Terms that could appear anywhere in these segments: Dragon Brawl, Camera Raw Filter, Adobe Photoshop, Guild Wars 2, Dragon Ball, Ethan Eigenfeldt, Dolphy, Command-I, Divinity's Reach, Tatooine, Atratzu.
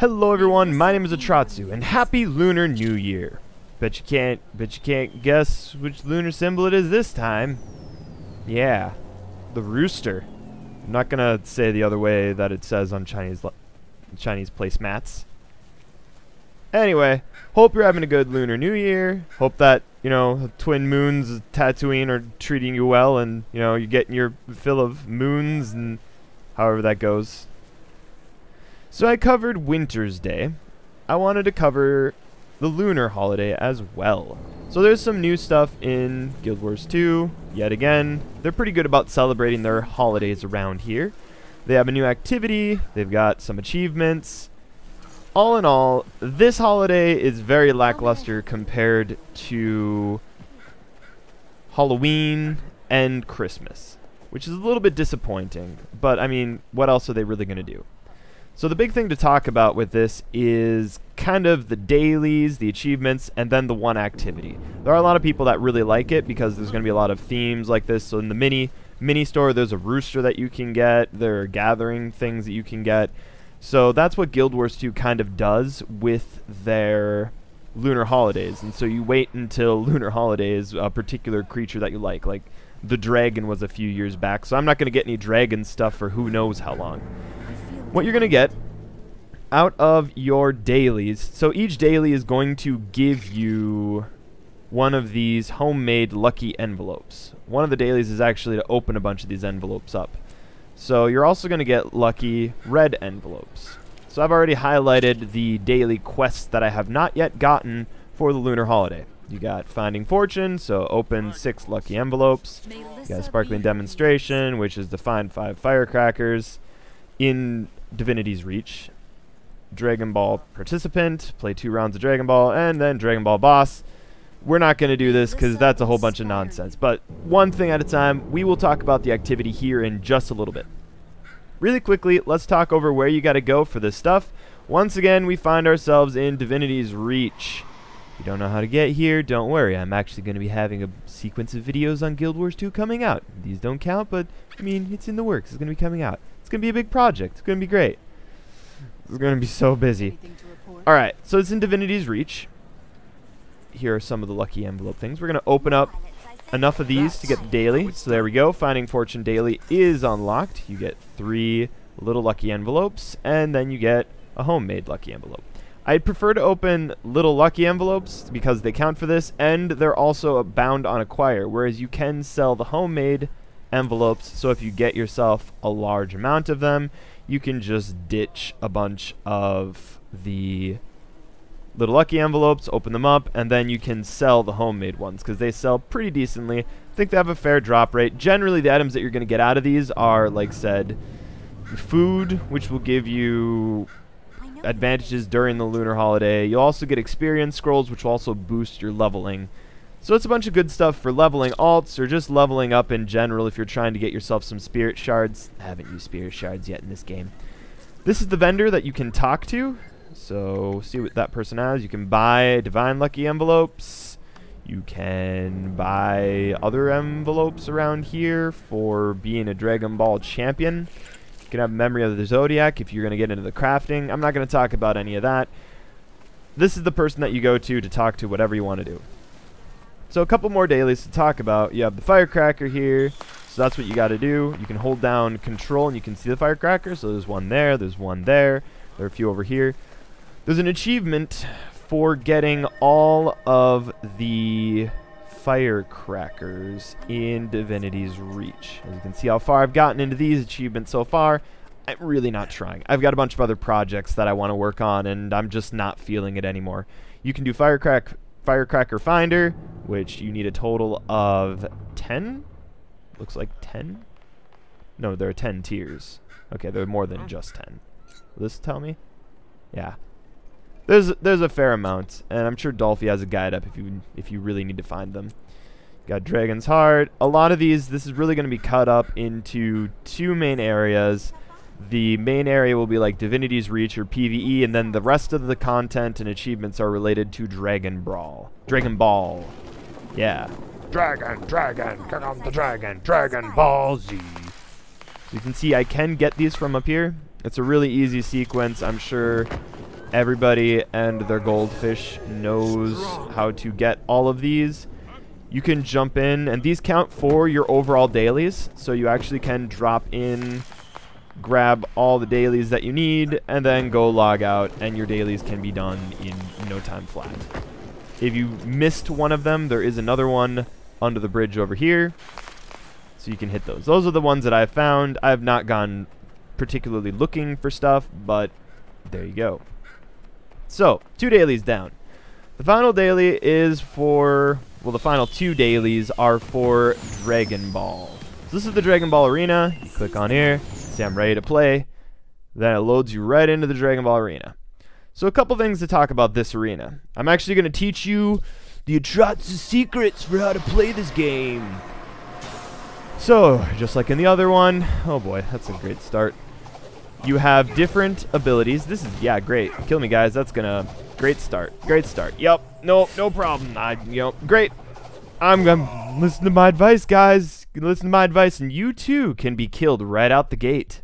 Hello everyone, my name is Atratzu, and happy Lunar New Year. Bet you can't guess which lunar symbol it is this time. Yeah, the rooster. I'm not gonna say the other way that it says on Chinese placemats. Anyway, hope you're having a good Lunar New Year. Hope that, you know, twin moons, Tatooine are treating you well, and, you know, you're getting your fill of moons and however that goes. So I covered Winter's Day. I wanted to cover the lunar holiday as well. So there's some new stuff in Guild Wars 2, yet again. They're pretty good about celebrating their holidays around here. They have a new activity, they've got some achievements. All in all, this holiday is very lackluster compared to Halloween and Christmas, which is a little bit disappointing, but I mean, what else are they really going to do? So the big thing to talk about with this is kind of the dailies, the achievements, and then the one activity. There are a lot of people that really like it because there's going to be a lot of themes like this. So in the mini store, there's a rooster that you can get. There are gathering things that you can get. So that's what Guild Wars 2 kind of does with their lunar holidays. And so you wait until lunar holidays, a particular creature that you like. Like the dragon was a few years back. So I'm not going to get any dragon stuff for who knows how long. What you're going to get out of your dailies, so each daily is going to give you one of these homemade lucky envelopes. One of the dailies is actually to open a bunch of these envelopes up. So you're also going to get lucky red envelopes. So I've already highlighted the daily quests that I have not yet gotten for the lunar holiday. You got Finding Fortune, so open 6 lucky envelopes. You got Sparkling Demonstration, which is to find 5 firecrackers in Divinity's Reach. Dragon Ball Participant, play 2 rounds of Dragon Ball, and then Dragon Ball Boss. We're not going to do this because that's a whole bunch of nonsense, but one thing at a time. We will talk about the activity here in just a little bit. Really quickly, let's talk over where you got to go for this stuff. Once again, we find ourselves in Divinity's Reach. If you don't know how to get here, don't worry. I'm actually going to be having a sequence of videos on Guild Wars 2 coming out. These don't count, but I mean, it's in the works. It's going to be coming out. It's going to be a big project. It's going to be great. It's going to be so busy. Alright, so it's in Divinity's Reach. Here are some of the lucky envelope things. We're going to open up enough of these to get the daily. So there we go. Finding Fortune daily is unlocked. You get 3 little lucky envelopes, and then you get a homemade lucky envelope. I'd prefer to open little lucky envelopes because they count for this, and they're also bound on acquire, whereas you can sell the homemade envelopes. So if you get yourself a large amount of them, you can just ditch a bunch of the little lucky envelopes, open them up, and then you can sell the homemade ones because they sell pretty decently. I think they have a fair drop rate. Generally, the items that you're going to get out of these are, like said, food, which will give you advantages during the lunar holiday. You'll also get experience scrolls, which will also boost your leveling. So it's a bunch of good stuff for leveling alts or just leveling up in general if you're trying to get yourself some spirit shards. I haven't used spirit shards yet in this game. This is the vendor that you can talk to. So see what that person has. You can buy divine lucky envelopes. You can buy other envelopes around here for being a Dragon Ball champion. You can have Memory of the Zodiac if you're going to get into the crafting. I'm not going to talk about any of that. This is the person that you go to talk to whatever you want to do. So a couple more dailies to talk about. You have the firecracker here. So that's what you got to do. You can hold down control and you can see the firecracker. So there's one there. There's one there. There are a few over here. There's an achievement for getting all of the firecrackers in Divinity's Reach. As you can see how far I've gotten into these achievements so far, I'm really not trying. I've got a bunch of other projects that I want to work on, and I'm just not feeling it anymore. You can do Firecracker Finder, which you need a total of 10? Looks like 10? No, there are 10 tiers. Okay, there are more than just 10. Will this tell me? Yeah. There's a fair amount, and I'm sure Dolphy has a guide up if you really need to find them. Got Dragon's Heart. A lot of these, this is really going to be cut up into 2 main areas. The main area will be like Divinity's Reach or PvE, and then the rest of the content and achievements are related to Dragon Brawl. Dragon Ball. Yeah. Dragon, come on the dragon, Dragon Ball Z. You can see I can get these from up here. It's a really easy sequence. I'm sure Everybody and their goldfish knows how to get all of these. You can jump in, and these count for your overall dailies, so you actually can drop in, grab all the dailies that you need, and then go log out, and your dailies can be done in no time flat. If you missed one of them, there is another one under the bridge over here, so you can hit those. Those are the ones that I've found. I've not gone particularly looking for stuff, but there you go. So, 2 dailies down. The final daily is for... Well, the final 2 dailies are for Dragon Ball. So this is the Dragon Ball Arena. You click on here. Say I'm ready to play. Then it loads you right into the Dragon Ball Arena. So a couple things to talk about this arena. I'm actually going to teach you the Atratzu secrets for how to play this game. So, just like in the other one... Oh boy, that's a great start. You have different abilities. This is, yeah, great. Kill me, guys. That's gonna... Great start. Great start. Yep. Nope. No problem. Great. I'm gonna listen to my advice, guys. Listen to my advice, and you too can be killed right out the gate.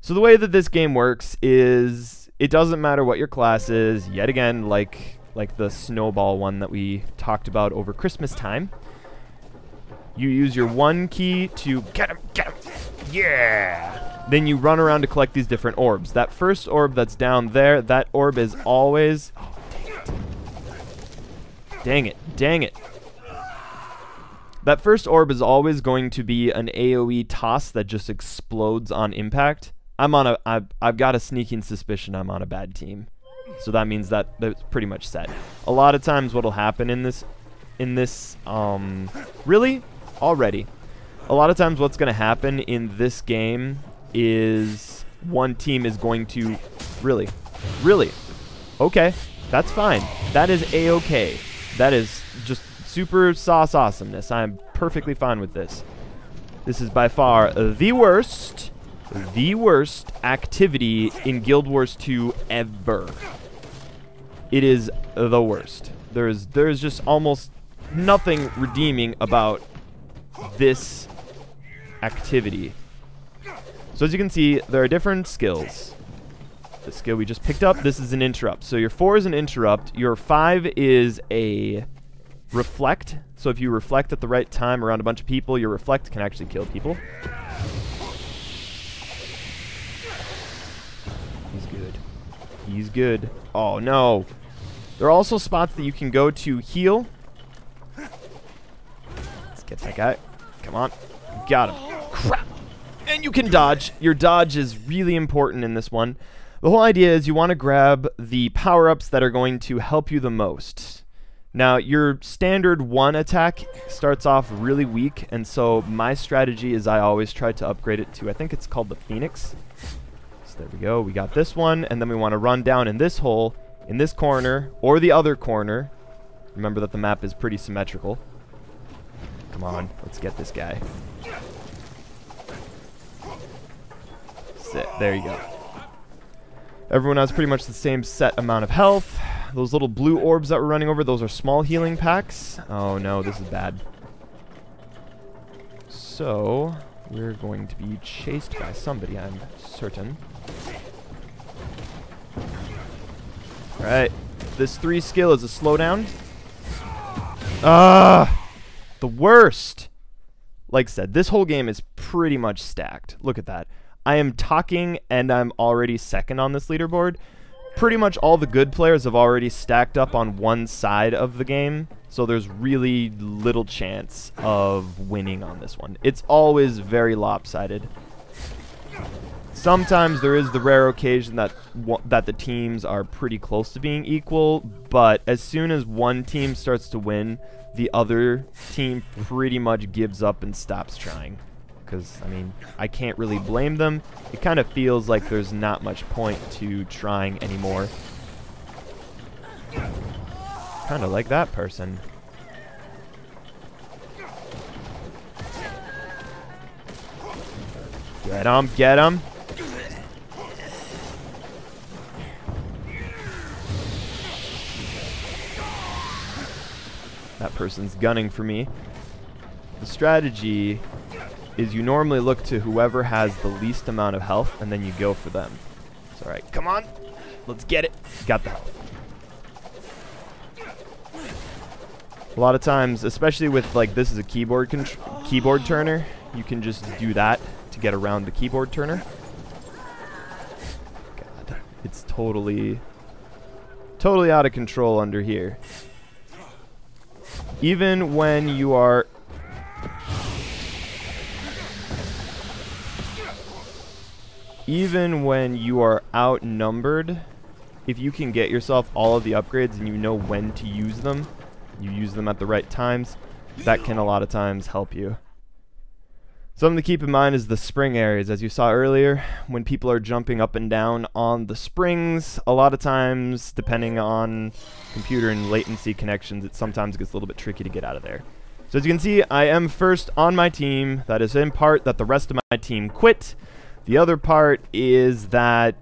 So the way that this game works is it doesn't matter what your class is. Yet again, like the snowball one that we talked about over Christmas time. You use your 1 key to get him. Get him. Yeah. Then you run around to collect these different orbs. That first orb that's down there, that orb is always... Oh, dang it. Dang it. That first orb is always going to be an AoE toss that just explodes on impact. I've got a sneaking suspicion I'm on a bad team. So that means that that's pretty much set. A lot of times what'll happen in this... A lot of times what's going to happen in this game... is one team is going to really okay, that's fine, that is a-okay, that is just super sauce awesomeness. I'm perfectly fine with this. This is by far the worst activity in Guild Wars 2 ever. It is the worst. There is just almost nothing redeeming about this activity. So as you can see, there are different skills. The skill we just picked up, this is an interrupt. So your 4 is an interrupt. Your 5 is a reflect. So if you reflect at the right time around a bunch of people, your reflect can actually kill people. He's good. He's good. Oh, no. There are also spots that you can go to heal. Let's get that guy. Come on. Got him. Crap. And you can dodge. Your dodge is really important in this one. The whole idea is you want to grab the power-ups that are going to help you the most. Now, your standard 1 attack starts off really weak, and so my strategy is I always try to upgrade it to, I think it's called the Phoenix. So there we go. We got this one, and then we want to run down in this hole, in this corner, or the other corner. Remember that the map is pretty symmetrical. Come on. Let's get this guy. It. There you go. Everyone has pretty much the same set amount of health. Those little blue orbs that we're running over, those are small healing packs. Oh no, this is bad. So, we're going to be chased by somebody, I'm certain. Alright. This 3 skill is a slowdown. The worst! Like I said, this whole game is pretty much stacked. Look at that. I am talking, and I'm already second on this leaderboard. Pretty much all the good players have already stacked up on one side of the game, so there's really little chance of winning on this one. It's always very lopsided. Sometimes there is the rare occasion that the teams are pretty close to being equal, but as soon as one team starts to win, the other team pretty much gives up and stops trying. Because, I mean, I can't really blame them. It kind of feels like there's not much point to trying anymore. Kind of like that person. Get him, get him. That person's gunning for me. The strategy... is you normally look to whoever has the least amount of health, and then you go for them. It's alright. Come on. Let's get it. Got the health. A lot of times, especially with like this is a keyboard turner, you can just do that to get around the keyboard turner. God, it's totally out of control under here. Even when you are... Even when you are outnumbered, if you can get yourself all of the upgrades and you know when to use them, you use them at the right times, that can a lot of times help you. Something to keep in mind is the spring areas. As you saw earlier, when people are jumping up and down on the springs, a lot of times, depending on computer and latency connections, it sometimes gets a little bit tricky to get out of there. So as you can see, I am first on my team. That is in part that the rest of my team quit. The other part is that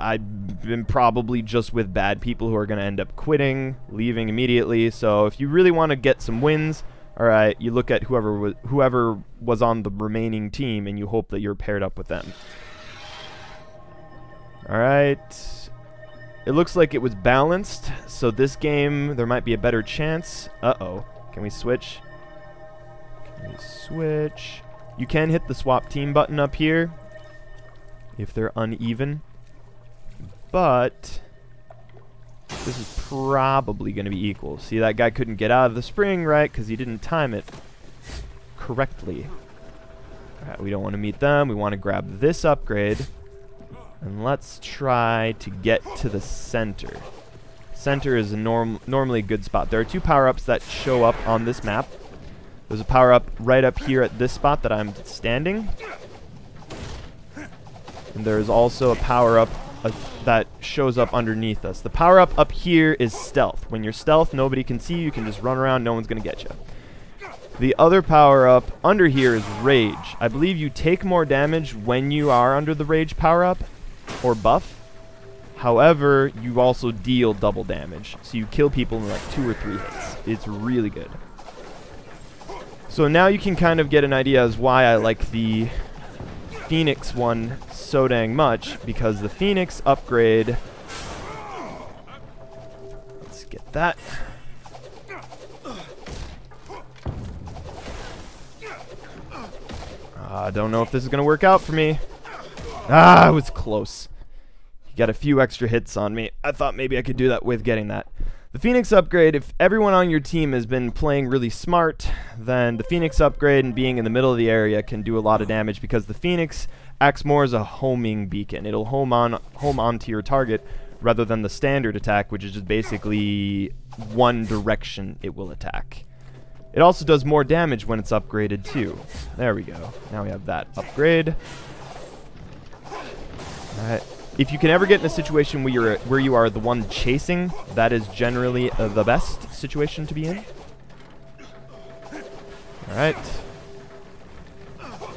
I've been probably just with bad people who are going to end up quitting, leaving immediately. So if you really want to get some wins, all right, you look at whoever was on the remaining team and you hope that you're paired up with them. All right. It looks like it was balanced. So this game, there might be a better chance. Uh-oh. Can we switch? Can we switch? You can hit the swap team button up here if they're uneven, but this is probably going to be equal. See, that guy couldn't get out of the spring, right, because he didn't time it correctly. All right, we don't want to meet them. We want to grab this upgrade, and let's try to get to the center. Center is a normally a good spot. There are two power-ups that show up on this map. There's a power-up right up here at this spot that I'm standing. And there's also a power-up that shows up underneath us. The power-up up here is stealth. When you're stealth, nobody can see you. You can just run around. No one's going to get you. The other power-up under here is rage. I believe you take more damage when you are under the rage power-up or buff. However, you also deal double damage. So you kill people in like 2 or 3 hits. It's really good. So now you can kind of get an idea as why I like the Phoenix one so dang much, because the Phoenix upgrade, let's get that, I don't know if this is gonna work out for me. Ah, it was close. He got a few extra hits on me. I thought maybe I could do that with getting that. The Phoenix upgrade, if everyone on your team has been playing really smart, then the Phoenix upgrade and being in the middle of the area can do a lot of damage, because the Phoenix acts more as a homing beacon. It'll home onto your target rather than the standard attack, which is just basically one direction it will attack. It also does more damage when it's upgraded too. There we go. Now we have that upgrade. All right. If you can ever get in a situation where you are the one chasing, that is generally the best situation to be in. All right.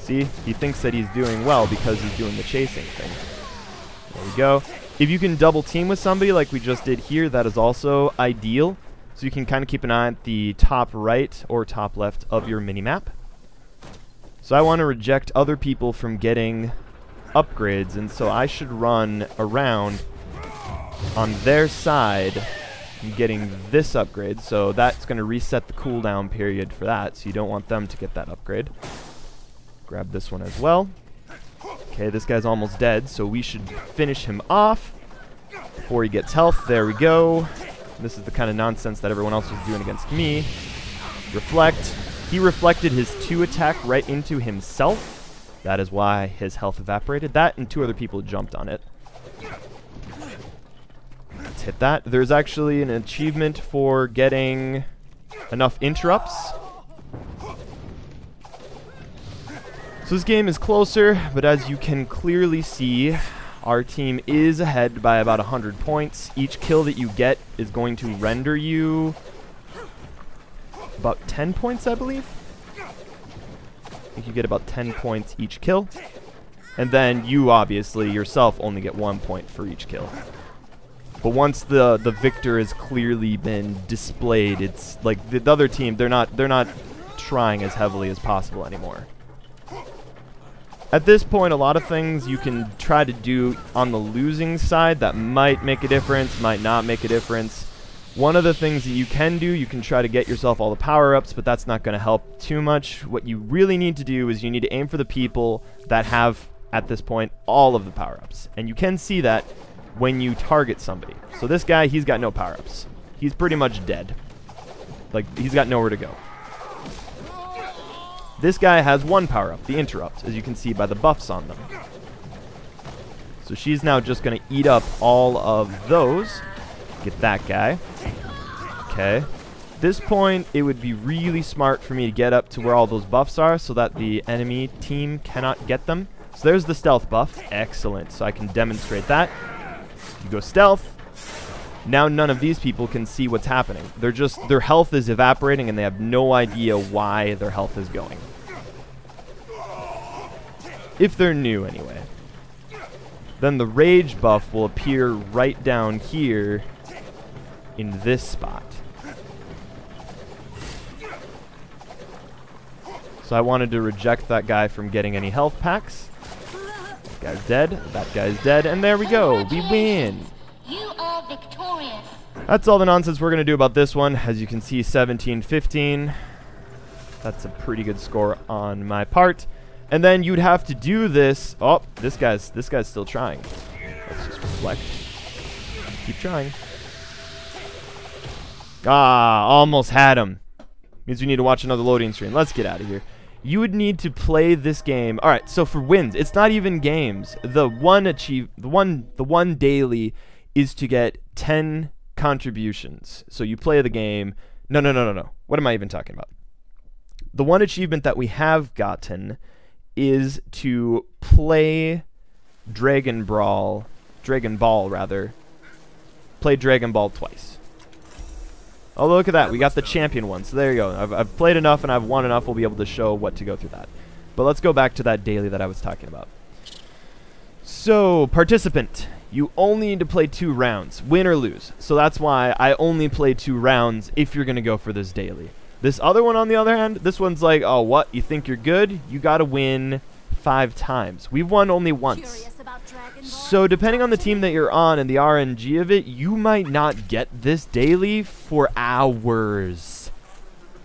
See, he thinks that he's doing well because he's doing the chasing thing. There we go. If you can double team with somebody like we just did here, that is also ideal. So you can kind of keep an eye at the top right or top left of your mini-map. So I want to reject other people from getting upgrades, and so I should run around on their side and getting this upgrade. So that's going to reset the cooldown period for that, so you don't want them to get that upgrade. Grab this one as well. Okay, this guy's almost dead, so we should finish him off before he gets health. There we go. This is the kind of nonsense that everyone else was doing against me. Reflect. He reflected his 2 attack right into himself. That is why his health evaporated. That and 2 other people jumped on it. Let's hit that. There's actually an achievement for getting enough interrupts. So this game is closer, but as you can clearly see, our team is ahead by about 100 points. Each kill that you get is going to render you about 10 points, I believe. I think you get about 10 points each kill. And then you obviously yourself only get 1 point for each kill. But once the victor has clearly been displayed, it's like the other team, they're not trying as heavily as possible anymore. At this point, a lot of things you can try to do on the losing side that might make a difference, might not make a difference. One of the things that you can do, you can try to get yourself all the power-ups, but that's not going to help too much. What you really need to do is you need to aim for the people that have, at this point, all of the power-ups. And you can see that when you target somebody. So this guy, he's got no power-ups. He's pretty much dead. Like, he's got nowhere to go. This guy has one power-up, the interrupt, as you can see by the buffs on them. So she's now just going to eat up all of those. Get that guy. Okay. At this point, it would be really smart for me to get up to where all those buffs are so that the enemy team cannot get them. So there's the stealth buff. Excellent. So I can demonstrate that. You go stealth. Now none of these people can see what's happening. They're just, their health is evaporating and they have no idea why their health is going. If they're new, anyway. Then the rage buff will appear right down here in this spot. So I wanted to reject that guy from getting any health packs. That guy's dead. That guy's dead. And there we go. We win. You are victorious. That's all the nonsense we're going to do about this one. As you can see, 17-15. That's a pretty good score on my part. And then you'd have to do this. Oh, this guy's still trying. Let's just reflect. Keep trying. Ah, almost had him. Means we need to watch another loading screen. Let's get out of here. You would need to play this game. All right, so for wins, it's not even games. The one daily is to get 10 contributions. So you play the game. No. What am I even talking about? The one achievement that we have gotten is to play Dragon Ball. Play Dragon Ball twice. Oh, look at that. We got the champion one. So there you go. I've played enough and I've won enough. We'll be able to show what to go through that. But let's go back to that daily that I was talking about. So, participant, you only need to play 2 rounds, win or lose. So that's why I only play 2 rounds if you're going to go for this daily. This other one, on the other hand, this one's like, oh, what? You think you're good? You got to win 5 times. We've won only once. So depending on the team that you're on and the RNG of it, you might not get this daily for hours.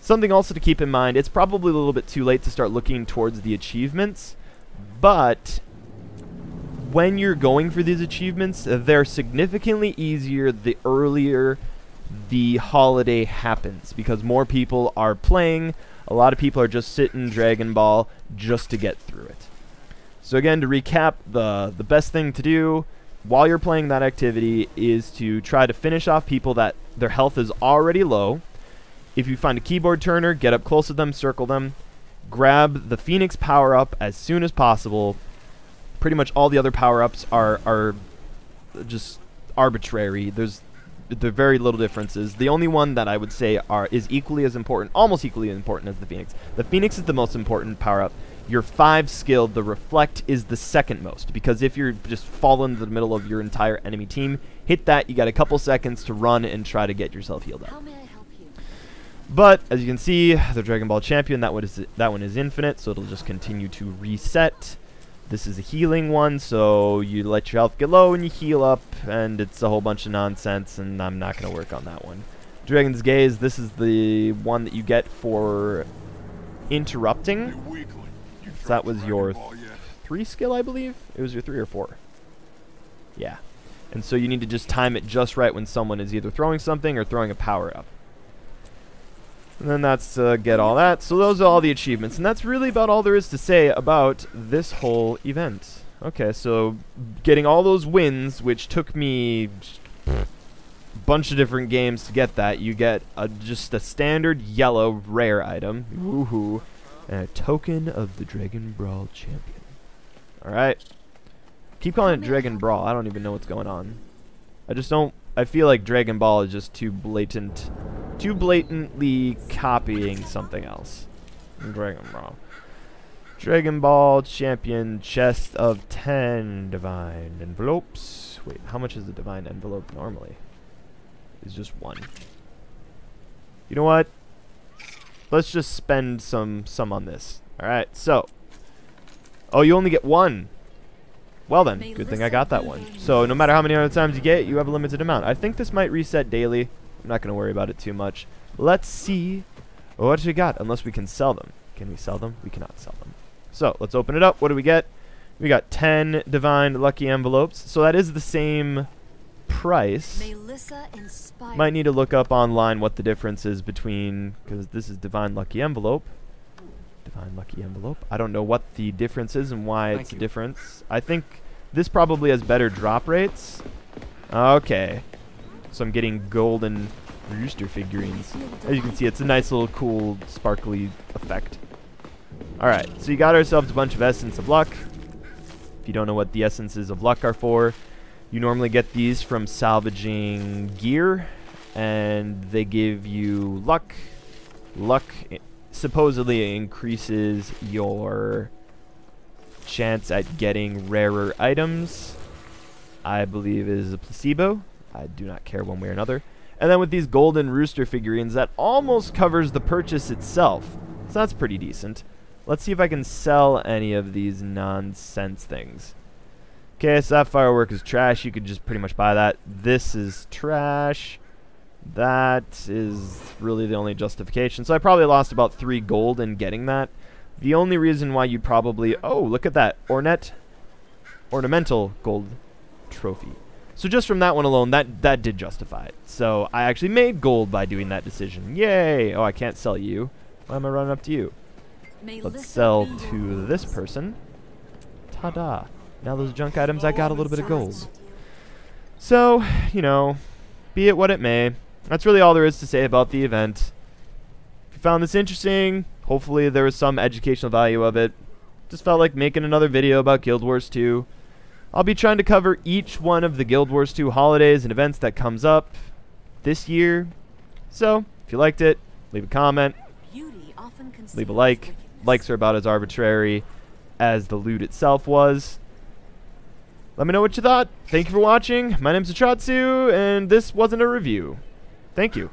Something also to keep in mind, it's probably a little bit too late to start looking towards the achievements, but when you're going for these achievements, they're significantly easier the earlier the holiday happens, because more people are playing. A lot of people are just sitting Dragon Ball just to get through it. So again, to recap, the best thing to do while you're playing that activity is to try to finish off people that their health is already low. If you find a keyboard turner, get up close to them, circle them, grab the Phoenix power-up as soon as possible. Pretty much all the other power-ups are just arbitrary. They're very little differences. The only one that I would say is equally as important, almost equally as important as the Phoenix. The Phoenix is the most important power-up. Your 5 skilled, the Reflect is the second most, because if you're just falling into the middle of your entire enemy team, hit that, you got a couple seconds to run and try to get yourself healed up. How may I help you? But, as you can see, the Dragon Ball Champion, that one is infinite, so it'll just continue to reset. This is a healing one, so you let your health get low and you heal up, and it's a whole bunch of nonsense, and I'm not going to work on that one. Dragon's Gaze, this is the one that you get for interrupting. So that was your 3 skill, I believe? It was your 3 or 4. Yeah. And so you need to just time it just right when someone is either throwing something or throwing a power-up. And then that's get all that. So those are all the achievements. And that's really about all there is to say about this whole event. Okay, so getting all those wins, which took me a bunch of different games to get that. You get just a standard yellow rare item. Woohoo. And a token of the Dragon Brawl champion. Alright. Keep calling it Dragon Brawl. I don't even know what's going on. I feel like Dragon Ball is just too blatantly copying something else. Dragon Ball. Dragon Ball Champion Chest of 10 Divine Envelopes. Wait, how much is the Divine Envelope normally? It's just 1. You know what? Let's just spend some on this. Alright, so Oh, you only get one. Well then, good thing I got that one. So no matter how many other times you get, you have a limited amount. I think this might reset daily. I'm not going to worry about it too much. Let's see what we got, unless we can sell them. Can we sell them? We cannot sell them. So let's open it up. What do we get? We got 10 divine lucky envelopes. So that is the same price. Might need to look up online what the difference is between, because this is divine lucky envelope. Divine lucky envelope. I don't know what the difference is and why it's a difference. I think this probably has better drop rates. Okay. So I'm getting golden rooster figurines. As you can see, it's a nice little cool sparkly effect. Alright, so you got ourselves a bunch of Essence of Luck. If you don't know what the Essences of Luck are for, you normally get these from salvaging gear, and they give you luck. Luck supposedly increases your chance at getting rarer items. I believe it is a placebo. I do not care one way or another. And then with these golden rooster figurines, that almost covers the purchase itself. So that's pretty decent. Let's see if I can sell any of these nonsense things. Okay, so that firework is trash. You could just pretty much buy that. This is trash. That is really the only justification. So I probably lost about 3 gold in getting that. The only reason why you'd probably... Oh, look at that. Ornamental gold trophy. So just from that one alone, that did justify it. So I actually made gold by doing that decision. Yay! Oh, I can't sell you. Why am I running up to you? Let's sell to this person. Ta-da. Now those junk items, I got a little bit of gold. So, you know, be it what it may, that's really all there is to say about the event. If you found this interesting, hopefully there was some educational value of it. Just felt like making another video about Guild Wars 2. I'll be trying to cover each one of the Guild Wars 2 holidays and events that comes up this year. So, if you liked it, leave a comment, leave a like. Likes are about as arbitrary as the loot itself was. Let me know what you thought. Thank you for watching. My name's Atratzu, and this wasn't a review. Thank you.